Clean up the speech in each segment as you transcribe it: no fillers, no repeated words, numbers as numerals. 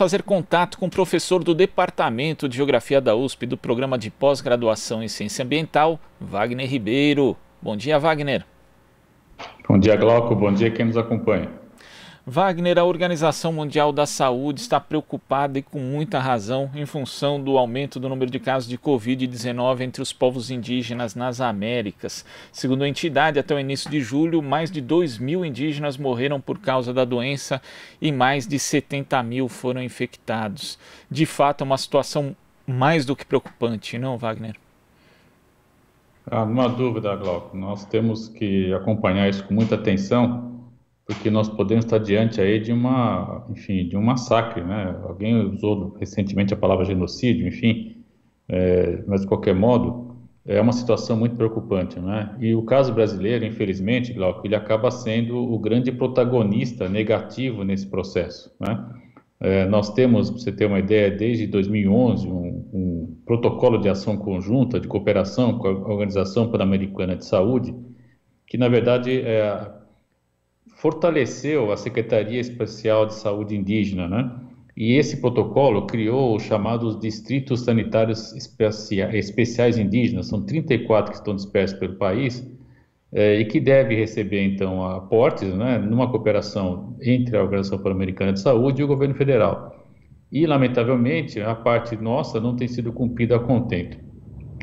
fazer contato com o professor do Departamento de Geografia da USP do Programa de Pós-Graduação em Ciência Ambiental, Wagner Ribeiro. Bom dia, Wagner. Bom dia, Glauco. Bom dia quem nos acompanha. Wagner, a Organização Mundial da Saúde está preocupada e com muita razão em função do aumento do número de casos de Covid-19 entre os povos indígenas nas Américas. Segundo a entidade, até o início de julho, mais de 2 mil indígenas morreram por causa da doença e mais de 70 mil foram infectados. De fato, é uma situação mais do que preocupante, não, Wagner? Ah, não há dúvida, Glauco. Nós temos que acompanhar isso com muita atenção, porque nós podemos estar diante aí de uma, enfim, de um massacre, né? Alguém usou recentemente a palavra genocídio, enfim, mas de qualquer modo é uma situação muito preocupante, né? E o caso brasileiro, infelizmente, Glauco, ele acaba sendo o grande protagonista negativo nesse processo, né? Nós temos, para você ter uma ideia, desde 2011 um protocolo de ação conjunta de cooperação com a Organização Pan-Americana de Saúde, que na verdade fortaleceu a Secretaria Especial de Saúde Indígena, né? E esse protocolo criou os chamados Distritos Sanitários Especiais Indígenas, são 34 que estão dispersos pelo país, e que deve receber, então, aportes, né, numa cooperação entre a Organização Pan-Americana de Saúde e o governo federal. E, lamentavelmente, a parte nossa não tem sido cumprida a contento.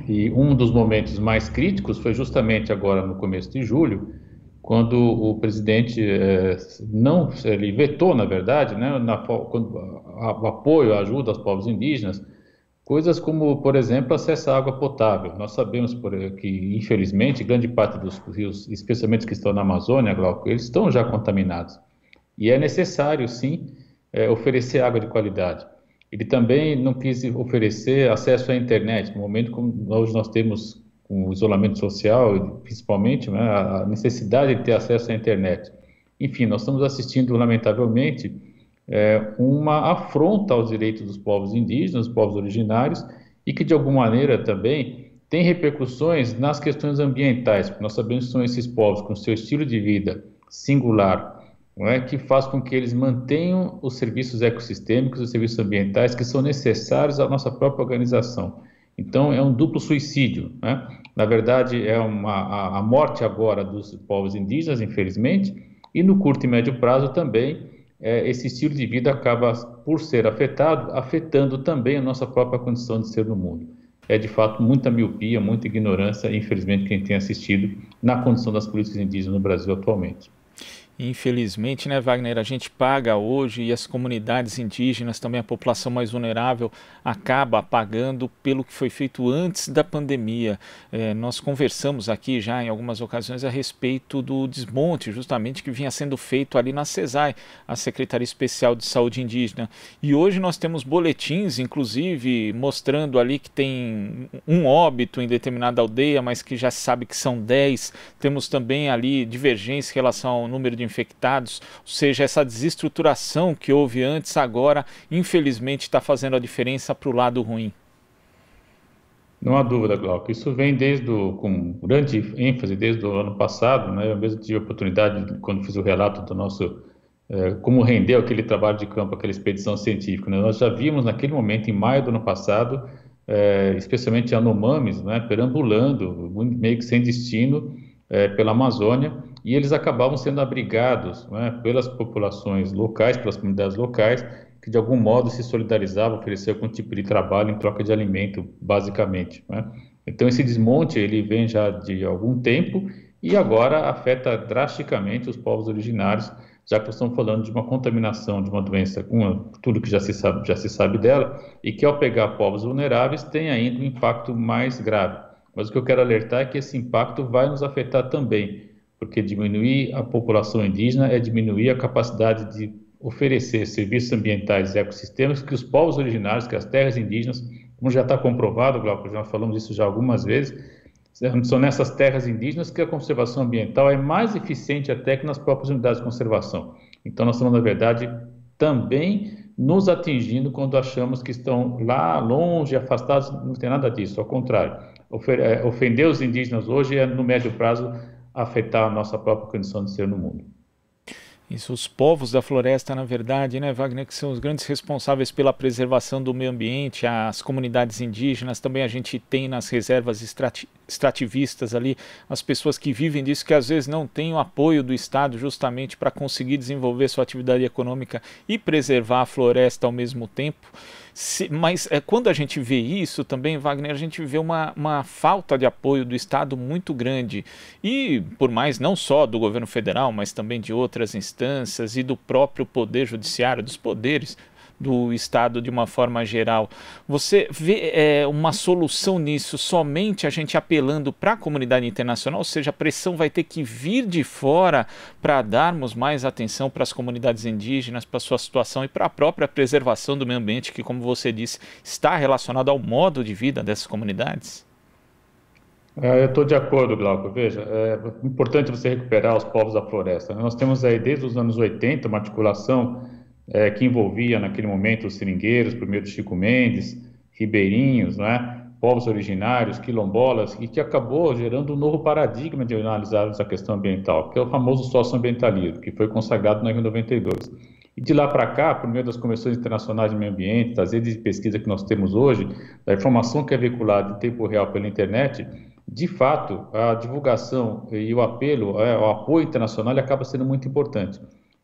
E um dos momentos mais críticos foi justamente agora, no começo de julho, quando o presidente ele vetou, na verdade, né, o apoio, a ajuda aos povos indígenas, coisas como, por exemplo, acesso à água potável. Nós sabemos que, infelizmente, grande parte dos rios, especialmente que estão na Amazônia, Glauco, eles estão já contaminados. E é necessário, sim, oferecer água de qualidade. Ele também não quis oferecer acesso à internet, no momento como hoje nós temos o isolamento social, principalmente, né, a necessidade de ter acesso à internet. Enfim, nós estamos assistindo, lamentavelmente, uma afronta aos direitos dos povos indígenas, dos povos originários, e que, de alguma maneira, também tem repercussões nas questões ambientais, porque nós sabemos que são esses povos, com seu estilo de vida singular, não é, que faz com que eles mantenham os serviços ecossistêmicos, os serviços ambientais, que são necessários à nossa própria organização. Então, é um duplo suicídio, né? Na verdade, é a morte agora dos povos indígenas, infelizmente, e no curto e médio prazo também, esse estilo de vida acaba, por ser afetado, afetando também a nossa própria condição de ser no mundo. É, de fato, muita miopia, muita ignorância, infelizmente, quem tem assistido na condição das políticas indígenas no Brasil atualmente. Infelizmente, né, Wagner, a gente paga hoje e as comunidades indígenas, também a população mais vulnerável, acaba pagando pelo que foi feito antes da pandemia. Nós conversamos aqui já em algumas ocasiões a respeito do desmonte, justamente, que vinha sendo feito ali na SESAI, a Secretaria Especial de Saúde Indígena. E hoje nós temos boletins, inclusive, mostrando ali que tem um óbito em determinada aldeia, mas que já se sabe que são 10. Temos também ali divergência em relação ao número de infectados, ou seja, essa desestruturação que houve antes, agora, infelizmente, está fazendo a diferença para o lado ruim. Não há dúvida, Glauco. Isso vem com grande ênfase desde o ano passado, né? Eu mesmo tive a oportunidade, quando fiz o relato do nosso, como rendeu aquele trabalho de campo, aquela expedição científica, né? Nós já vimos naquele momento, em maio do ano passado, especialmente anomames, né, perambulando, meio que sem destino, pela Amazônia, e eles acabavam sendo abrigados, né, pelas populações locais, pelas comunidades locais, que de algum modo se solidarizavam, ofereciam algum tipo de trabalho em troca de alimento, basicamente, né? Então esse desmonte ele vem já de algum tempo e agora afeta drasticamente os povos originários, já que estamos falando de uma contaminação, de uma doença, com tudo que já se sabe dela, e que ao pegar povos vulneráveis tem ainda um impacto mais grave. Mas o que eu quero alertar é que esse impacto vai nos afetar também, porque diminuir a população indígena é diminuir a capacidade de oferecer serviços ambientais e ecossistemas que os povos originários, que as terras indígenas, como já está comprovado, Glauco, já falamos isso já algumas vezes, são nessas terras indígenas que a conservação ambiental é mais eficiente até que nas próprias unidades de conservação. Então, nós estamos, na verdade, também nos atingindo quando achamos que estão lá longe, afastados, não tem nada disso, ao contrário. Ofender os indígenas hoje é, no médio prazo, afetar a nossa própria condição de ser no mundo. Isso, os povos da floresta, na verdade, né, Wagner, que são os grandes responsáveis pela preservação do meio ambiente, as comunidades indígenas, também a gente tem nas reservas extrativistas ali, as pessoas que vivem disso, que às vezes não têm o apoio do Estado justamente para conseguir desenvolver sua atividade econômica e preservar a floresta ao mesmo tempo. Mas quando a gente vê isso também, Wagner, a gente vê uma falta de apoio do Estado muito grande. E por mais não só do governo federal, mas também de outras instâncias e do próprio poder judiciário, dos poderes do Estado de uma forma geral. Você vê uma solução nisso somente a gente apelando para a comunidade internacional? Ou seja, a pressão vai ter que vir de fora para darmos mais atenção para as comunidades indígenas, para a sua situação e para a própria preservação do meio ambiente, que, como você disse, está relacionado ao modo de vida dessas comunidades? Eu estou de acordo, Glauco. Veja, é importante você recuperar os povos da floresta. Nós temos aí, desde os anos 80, uma articulação que envolvia naquele momento os seringueiros, primeiro Chico Mendes, ribeirinhos, né, povos originários, quilombolas, e que acabou gerando um novo paradigma de analisar essa questão ambiental, que é o famoso socioambientalismo, que foi consagrado na Rio 92. E de lá para cá, por meio das convenções internacionais de meio ambiente, das redes de pesquisa que nós temos hoje, da informação que é veiculada em tempo real pela internet, de fato, a divulgação e o apelo, o apoio internacional acaba sendo muito importante,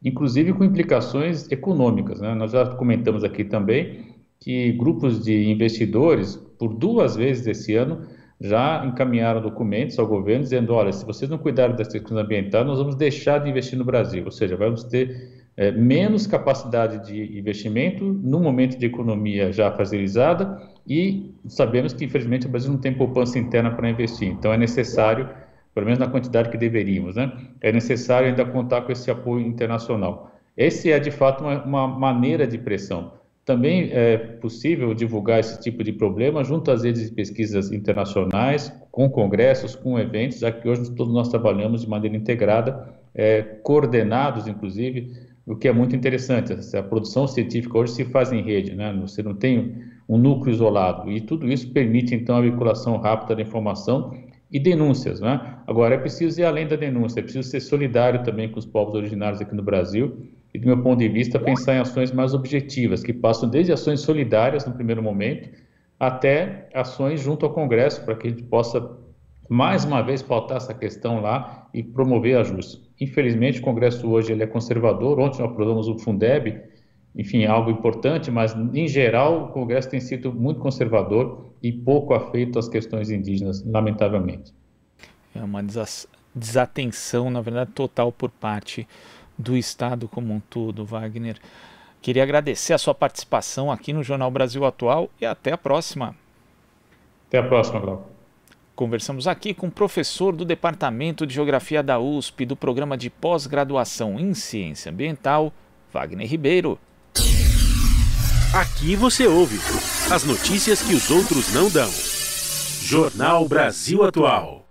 inclusive com implicações econômicas, né? Nós já comentamos aqui também que grupos de investidores, por duas vezes esse ano, já encaminharam documentos ao governo dizendo, olha, se vocês não cuidarem das questões ambientais, nós vamos deixar de investir no Brasil, ou seja, vamos ter menos capacidade de investimento num momento de economia já fragilizada, e sabemos que, infelizmente, o Brasil não tem poupança interna para investir, então é necessário, pelo menos na quantidade que deveríamos, né? É necessário ainda contar com esse apoio internacional. Esse é, de fato, uma maneira de pressão. Também é possível divulgar esse tipo de problema junto às redes de pesquisas internacionais, com congressos, com eventos, já que hoje todos nós trabalhamos de maneira integrada, coordenados, inclusive, o que é muito interessante. A produção científica hoje se faz em rede, né? Você não tem um núcleo isolado, e tudo isso permite, então, a veiculação rápida da informação e denúncias, né? Agora, é preciso ir além da denúncia, é preciso ser solidário também com os povos originários aqui no Brasil e, do meu ponto de vista, pensar em ações mais objetivas, que passam desde ações solidárias, no primeiro momento, até ações junto ao Congresso, para que a gente possa, mais uma vez, pautar essa questão lá e promover ajustes. Infelizmente, o Congresso hoje ele é conservador, ontem nós aprovamos o Fundeb, enfim, algo importante, mas, em geral, o Congresso tem sido muito conservador e pouco afeito às questões indígenas, lamentavelmente. É uma desatenção, na verdade, total por parte do Estado como um todo, Wagner. Queria agradecer a sua participação aqui no Jornal Brasil Atual e até a próxima. Até a próxima, Glauco. Conversamos aqui com o professor do Departamento de Geografia da USP, do Programa de Pós-Graduação em Ciência Ambiental, Wagner Ribeiro. Aqui você ouve as notícias que os outros não dão. Jornal Brasil Atual.